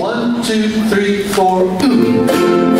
1, 2, 3, 4,